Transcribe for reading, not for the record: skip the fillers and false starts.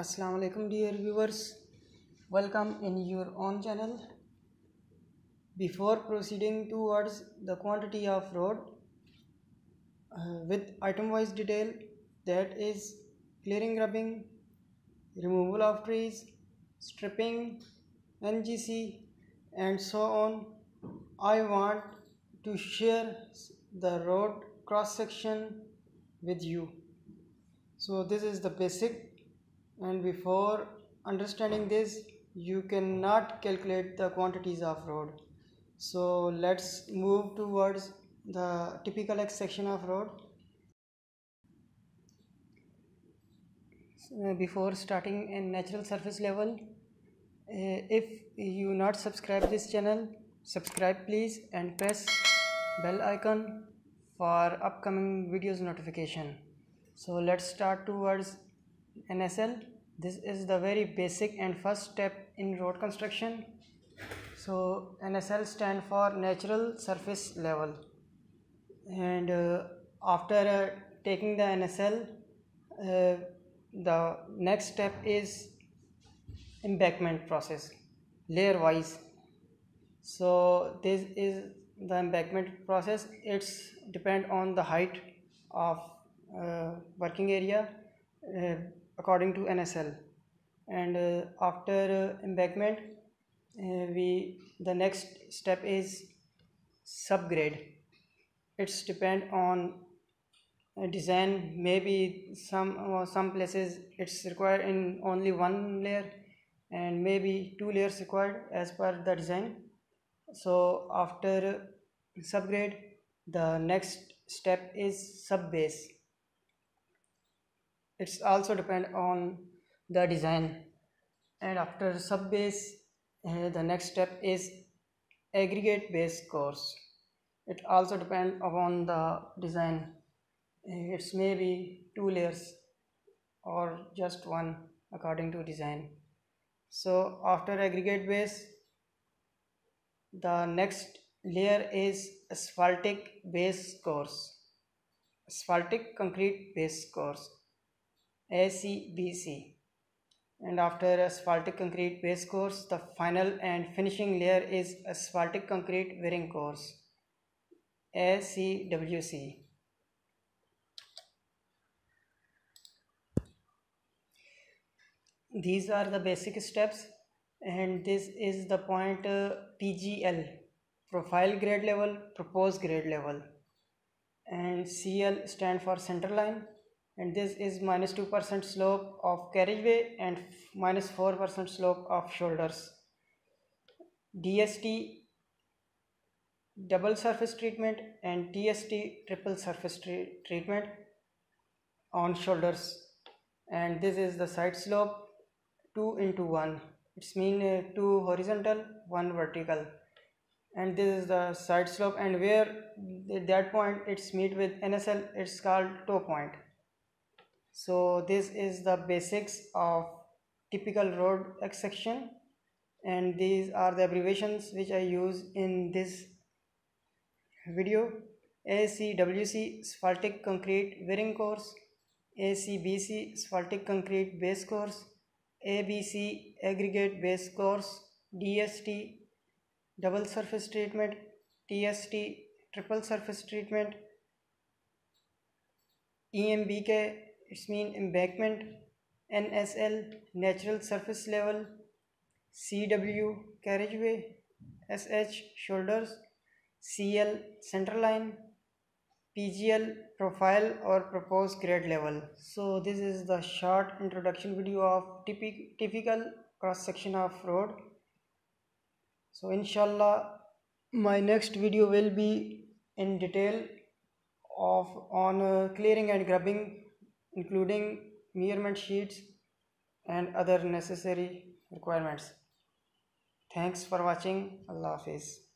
Assalamualaikum dear viewers, welcome in your own channel. Before proceeding towards the quantity of road with item wise detail, that is clearing, grubbing, removal of trees, stripping, NGC and so on, I want to share the road cross section with you. So this is the basic, and before understanding this you cannot calculate the quantities of road. So let's move towards the typical X section of road. So before starting in natural surface level, if you not subscribe this channel, subscribe please and press bell icon for upcoming videos notification. So let's start towards NSL. This is the very basic and first step in road construction. So NSL stand for natural surface level, and after taking the NSL, the next step is embankment process, layer wise. So this is the embankment process. It's depend on the height of working area according to NSL, and after embankment the next step is subgrade. It's depend on design. Maybe some places it's required in only one layer, and maybe two layers required as per the design. So after subgrade, the next step is subbase. It's also depend on the design. And after subbase, the next step is aggregate base course. It also depend upon the design. It's maybe two layers or just one according to design. So after aggregate base, the next layer is asphaltic base course, asphaltic concrete base course, ACBC. And after asphaltic concrete base course, the final and finishing layer is asphaltic concrete wearing course, ACWC. These are the basic steps, and this is the point PGL, profile grade level, proposed grade level, and CL stand for center line, and this is -2% slope of carriageway and -4% slope of shoulders. DST double surface treatment and TST triple surface treatment on shoulders, and this is the side slope 2:1. It's mean 2 horizontal, 1 vertical, and this is the side slope, and where that point it's meet with NSL, it's called toe point. So this is the basics of typical road X section, and these are the abbreviations which I use in this video. ACWC asphaltic concrete wearing course, ACBC asphaltic concrete base course, ABC aggregate base course, DST double surface treatment, TST triple surface treatment, EMBK it's mean embankment, NSL natural surface level, CW carriageway, SH shoulders, CL center line, PGL profile or proposed grade level. So this is the short introduction video of typical cross section of road. So inshallah my next video will be in detail on clearing and grubbing, including measurement sheets and other necessary requirements. Thanks for watching. Allah Hafiz.